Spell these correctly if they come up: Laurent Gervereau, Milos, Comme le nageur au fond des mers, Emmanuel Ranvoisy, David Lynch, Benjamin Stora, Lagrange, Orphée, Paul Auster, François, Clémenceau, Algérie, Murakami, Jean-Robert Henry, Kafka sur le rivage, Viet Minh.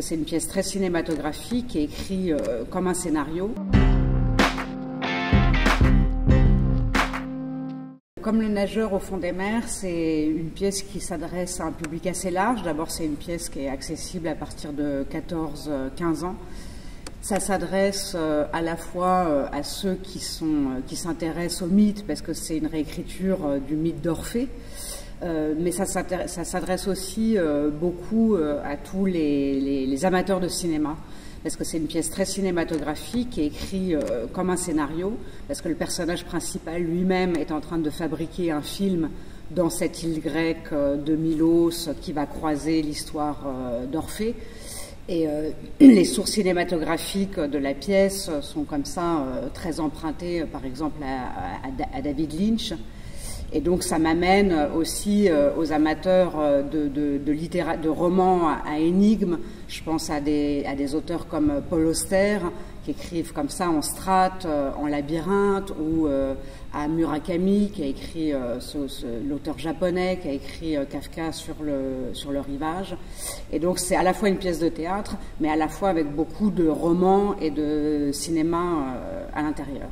C'est une pièce très cinématographique et écrite comme un scénario. Comme le nageur au fond des mers, c'est une pièce qui s'adresse à un public assez large. D'abord, c'est une pièce qui est accessible à partir de 14-15 ans. Ça s'adresse à la fois à ceux qui s'intéressent au mythe, parce que c'est une réécriture du mythe d'Orphée, mais ça s'adresse aussi beaucoup à tous les amateurs de cinéma, parce que c'est une pièce très cinématographique et écrite comme un scénario, parce que le personnage principal lui-même est en train de fabriquer un film dans cette île grecque de Milos qui va croiser l'histoire d'Orphée. Et les sources cinématographiques de la pièce sont comme ça très empruntées, par exemple, à David Lynch. Et donc ça m'amène aussi aux amateurs de romans à énigmes. Je pense à des auteurs comme Paul Auster, qui écrivent comme ça en strates, en labyrinthe, ou à Murakami, qui a écrit, l'auteur japonais, qui a écrit Kafka sur le rivage. Et donc c'est à la fois une pièce de théâtre, mais à la fois avec beaucoup de romans et de cinéma à l'intérieur.